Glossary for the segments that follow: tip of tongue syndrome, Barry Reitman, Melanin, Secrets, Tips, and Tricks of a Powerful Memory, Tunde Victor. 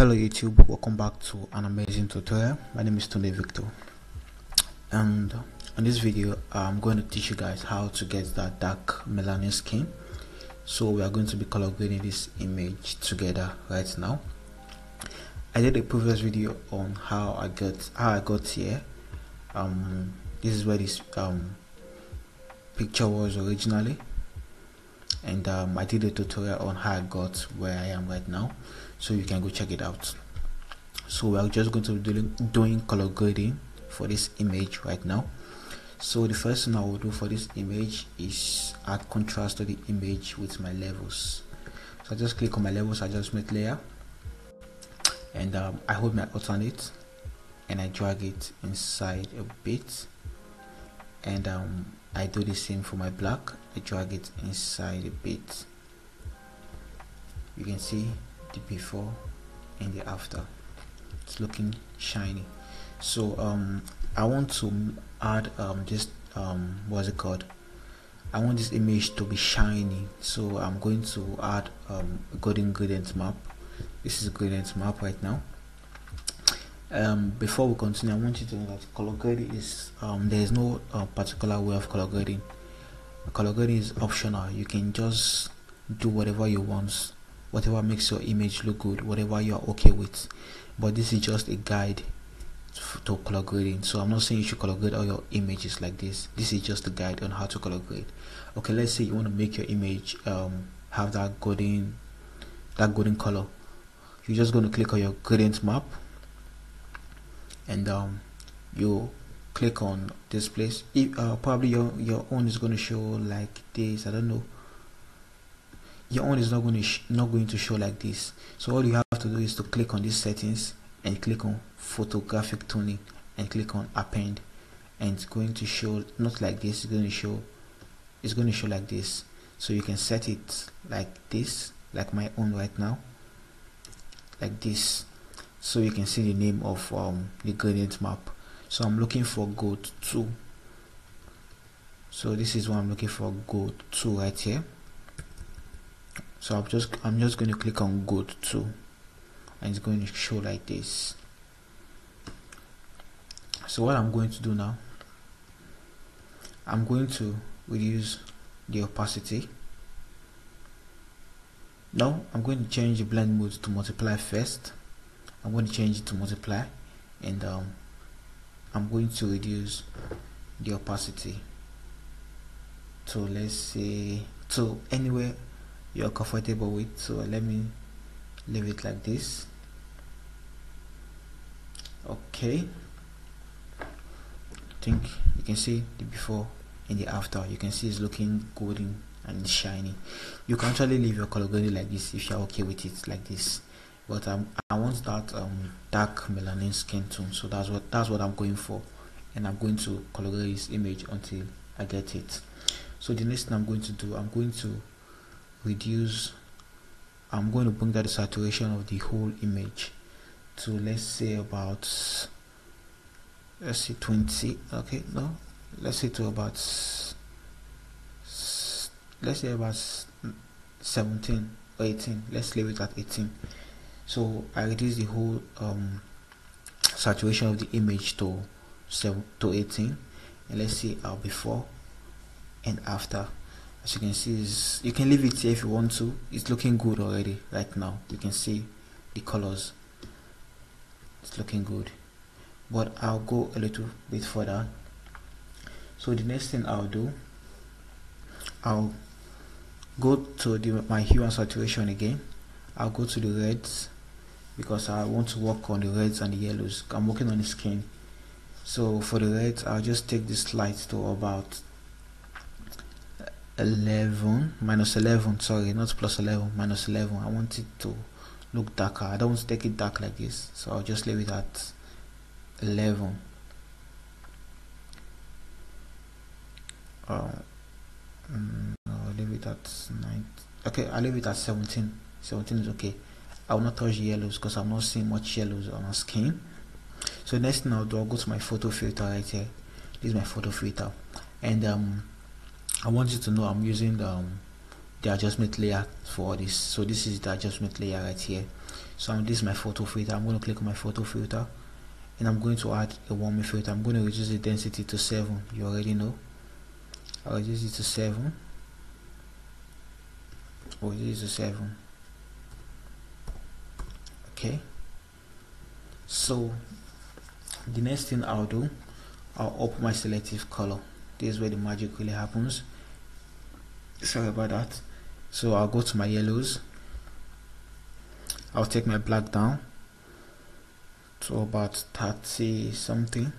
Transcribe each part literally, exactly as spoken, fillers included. Hello YouTube, welcome back to an amazing tutorial. My name is Tunde Victor, and in this video I'm going to teach you guys how to get that dark melanin skin. So we are going to be color grading this image together right now. I did a previous video on how I got how I got here. Um, this is where this um, picture was originally, and um, I did a tutorial on how I got where I am right now, so you can go check it out. So we are just going to be doing, doing color grading for this image right now. So the first thing I will do for this image is add contrast to the image with my levels. So I just click on my levels adjustment layer, and um, I hold my alternate and I drag it inside a bit, and um, I do the same for my black. I drag it inside a bit. You can see the before and the after, it's looking shiny. So um I want to add um just um what's it called I want this image to be shiny, so I'm going to add um a golden gradient map. This is a gradient map right now. Um before we continue, I want you to know that color grading is um there is no uh, particular way of color grading. Color grading is optional. You can just do whatever you want, whatever makes your image look good, whatever you are okay with. But this is just a guide to color grading, so I'm not saying you should color grade all your images like this. This is just a guide on how to color grade. Okay, let's say you want to make your image um have that golden that golden color. You're just going to click on your gradient map, and um you click on this place. If uh, probably your your own is going to show like this, I don't know. Your own is not going to not going to show like this. So all you have to do is to click on these settings and click on photographic tuning and click on append, and it's going to show not like this. It's going to show it's going to show like this. So you can set it like this, like my own right now, like this. So you can see the name of um, the gradient map. So I'm looking for gold two. So this is what I'm looking for, gold two right here. So I'm just I'm just going to click on gold two, and it's going to show like this. So what I'm going to do now, I'm going to reduce the opacity. Now I'm going to change the blend mode to multiply first. I'm going to change it to multiply, and um, I'm going to reduce the opacity to, let's say, to anywhere you're comfortable with. So let me leave it like this. Okay, I think you can see the before and the after. You can see it's looking golden and shiny. You can actually leave your color grading like this if you're okay with it, like this. But um, I want that um, dark melanin skin tone, so that's what that's what I'm going for, and I'm going to color grade this image until I get it. So the next thing I'm going to do, I'm going to reduce I'm going to bring that saturation of the whole image to, let's say, about let's say twenty. Okay, no, let's say to about let's say about seventeen or eighteen. Let's leave it at eighteen. So I reduce the whole um saturation of the image to seven to eighteen, and let's see our before and after. As you can see, is you can leave it here if you want to. It's looking good already right now. You can see the colors, it's looking good, but I'll go a little bit further. So the next thing I'll do, I'll go to the, my hue and saturation again. I'll go to the reds, because I want to work on the reds and the yellows. I'm working on the skin. So for the reds, I'll just take this light to about eleven minus eleven, sorry, not plus eleven, minus eleven. I want it to look darker. I don't want to take it dark like this, so I'll just leave it at eleven. Uh, mm, I'll leave it at nine. Okay, I'll leave it at seventeen seventeen is okay. I will not touch the yellows because I'm not seeing much yellows on my skin. So next thing I'll do, I'll go to my photo filter right here. This is my photo filter, and um I want you to know I'm using the, um, the adjustment layer for all this. So this is the adjustment layer right here. So I'm, this is my photo filter. I'm going to click on my photo filter and I'm going to add a warming filter. I'm going to reduce the density to seven. You already know. I'll reduce it to seven. Oh, this is a seven. Okay, so the next thing I'll do, I'll open my selective color. This is where the magic really happens. Sorry about that. So I'll go to my yellows. I'll take my black down to about thirty something.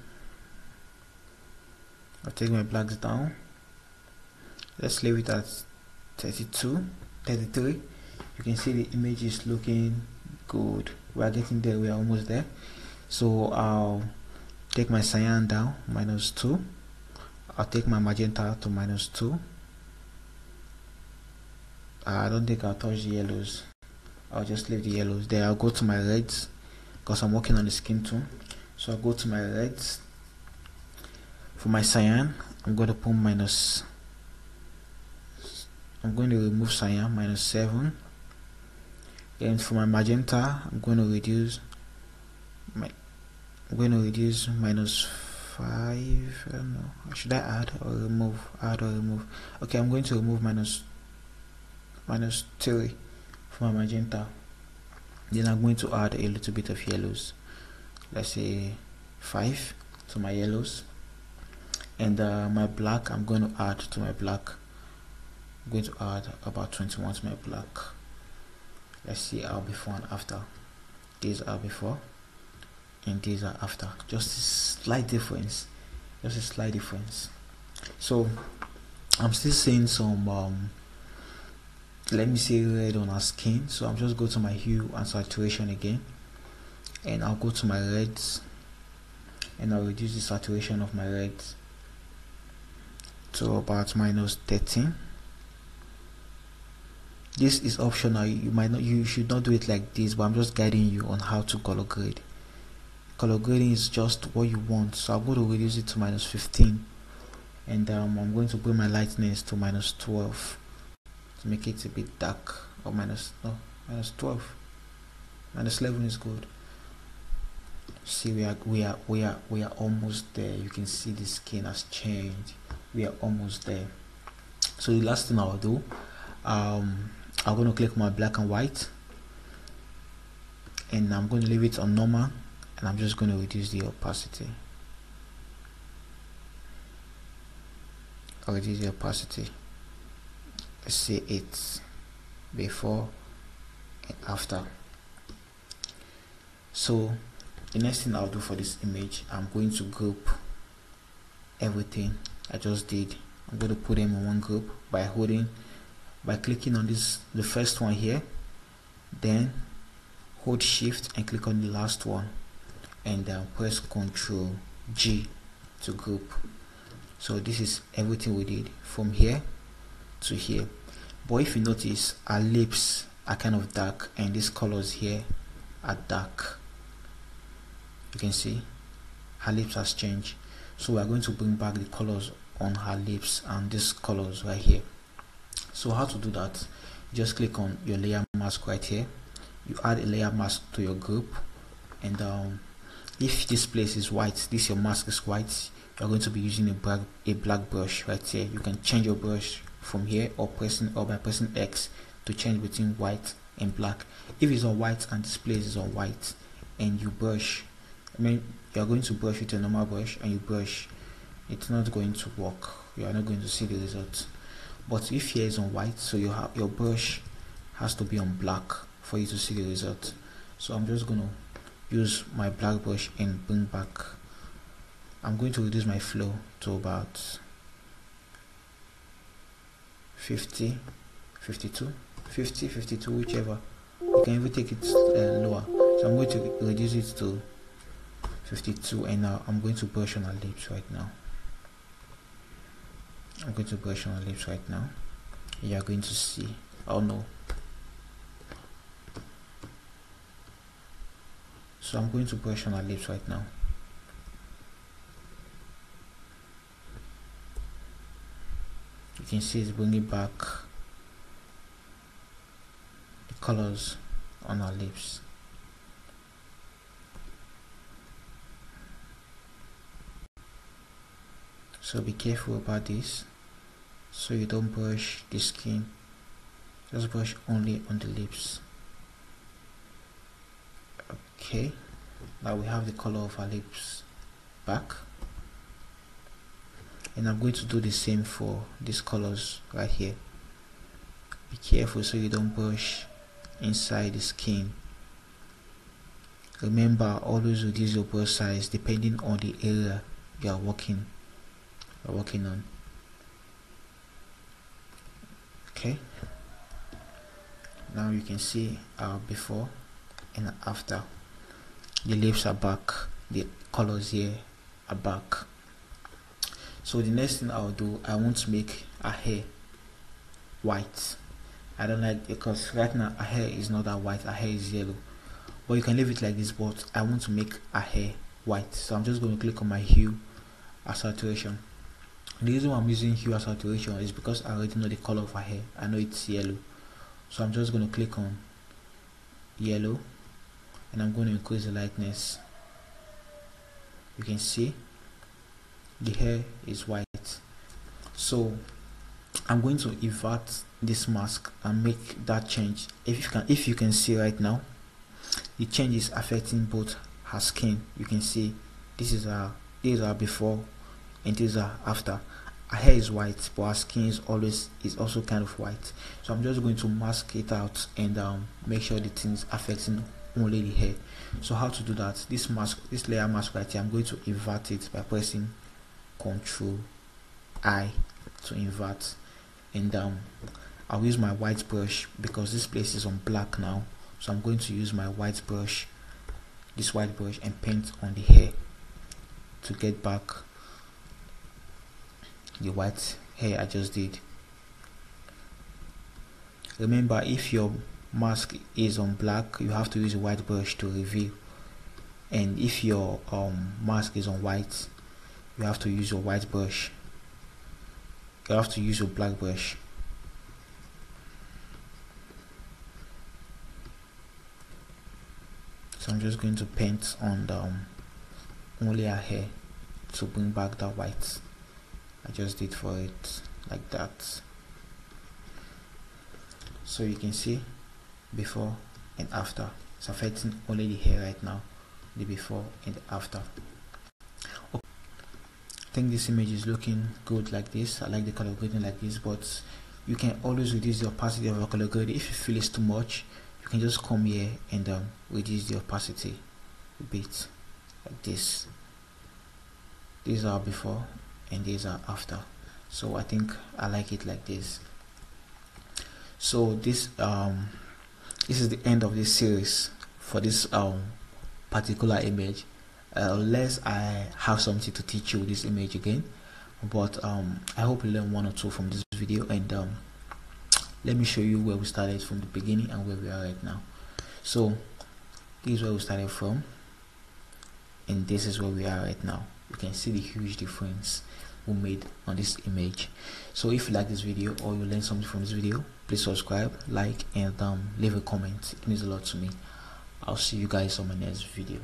I'll take my blacks down. Let's leave it at thirty-two, thirty-three. You can see the image is looking good. We are getting there. We are almost there. So I'll take my cyan down, minus two. I'll take my magenta to minus two. I don't think I'll touch the yellows. I'll just leave the yellows there. I'll go to my reds because I'm working on the skin too. So I'll go to my reds. For my cyan, I'm going to put minus. I'm going to remove cyan, minus seven. And for my magenta, I'm going to reduce my I'm going to reduce minus five. I don't know, should I add or remove? Add or remove. Okay, I'm going to remove minus minus three for my magenta. Then I'm going to add a little bit of yellows, let's say five to my yellows. And uh, my black, I'm going to add to my black. I'm going to add about twenty-one to my black. Let's see how before and after. These are before and these are after. Just a slight difference. Just a slight difference. So I'm still seeing some um let me see red on our skin. So I'm just go to my hue and saturation again, and I'll go to my reds and I'll reduce the saturation of my reds to about minus thirteen. This is optional. You might not, you should not do it like this, but I'm just guiding you on how to color grade. Color grading is just what you want. So I'm going to reduce it to minus fifteen, and um, I'm going to bring my lightness to minus twelve to make it a bit dark. Or minus no minus twelve, minus eleven is good. See, we are we are we are we are almost there. You can see the skin has changed. We are almost there. So the last thing I'll do, um I'm going to click my black and white, and I'm going to leave it on normal, and I'm just going to reduce the opacity. I'll reduce the opacity. Let's see it before and after. So the next thing I'll do for this image, I'm going to group everything I just did. I'm going to put them in one group by holding by clicking on this the first one here, then hold shift and click on the last one, and then press Ctrl G to group. So this is everything we did from here to here. But if you notice, our lips are kind of dark and these colors here are dark. You can see her lips has changed. So we are going to bring back the colors on her lips and these colors right here. So how to do that? Just click on your layer mask right here. You add a layer mask to your group, and um, if this place is white, this your mask is white, you're going to be using a black a black brush right here. You can change your brush from here or pressing or by pressing X to change between white and black. If it's on white and this place is on white, and you brush, I mean you're going to brush with a normal brush and you brush, it's not going to work. You are not going to see the result. But if here is on white, so you have your brush has to be on black for you to see the result. So I'm just gonna use my black brush and bring back. I'm going to reduce my flow to about fifty, fifty-two, fifty, fifty-two, whichever. You can even take it uh, lower. So I'm going to reduce it to fifty-two, and now I'm going to brush on our lips right now. I'm going to brush on our lips right now. You are going to see. Oh no. So I'm going to brush on our lips right now. You can see it's bringing back the colors on our lips. So be careful about this, so you don't brush the skin, just brush only on the lips. Okay, now we have the color of our lips back, and I'm going to do the same for these colors right here. Be careful so you don't brush inside the skin. Remember, always reduce your brush size depending on the area you are working are working on. Okay, now you can see our before and after. The leaves are back, the colors here are back. So the next thing I'll do, I want to make our hair white. I don't like, because right now our hair is not that white, our hair is yellow, but you can leave it like this, but I want to make our hair white. So I'm just going to click on my hue and saturation. The reason why I'm using hue and saturation is because I already know the color of our hair. I know it's yellow, so I'm just going to click on yellow and I'm going to increase the lightness. You can see the hair is white. So I'm going to invert this mask and make that change. If you can, if you can see right now, the change is affecting both her skin. You can see this is her, these are before and these are after. Her hair is white, but her skin is always is also kind of white. So I'm just going to mask it out and um, make sure the things affecting only the hair. So how to do that? This mask, this layer mask right here, I'm going to invert it by pressing control I to invert, and um, I'll use my white brush because this place is on black now. So I'm going to use my white brush, this white brush, and paint on the hair to get back the white hair I just did. Remember, if your mask is on black, you have to use a white brush to reveal, and if your um, mask is on white, you have to use your white brush, you have to use your black brush. So I'm just going to paint on the um, only her hair to bring back that white I just did for it, like that. So you can see before and after, it's affecting only the hair right now, the before and the after. Okay. I think this image is looking good like this. I like the color grading like this, but you can always reduce the opacity of your color grading. If you feel it's too much, you can just come here and um, reduce the opacity a bit, like this. These are before and these are after. So I think I like it like this. So this um this is the end of this series for this um particular image, uh, unless I have something to teach you with this image again. But um I hope you learn one or two from this video, and um let me show you where we started from the beginning and where we are right now. So this is where we started from, and this is where we are right now. You can see the huge difference we made on this image. So if you like this video or you learned something from this video, please subscribe, like, and um, leave a comment. It means a lot to me. I'll see you guys on my next video.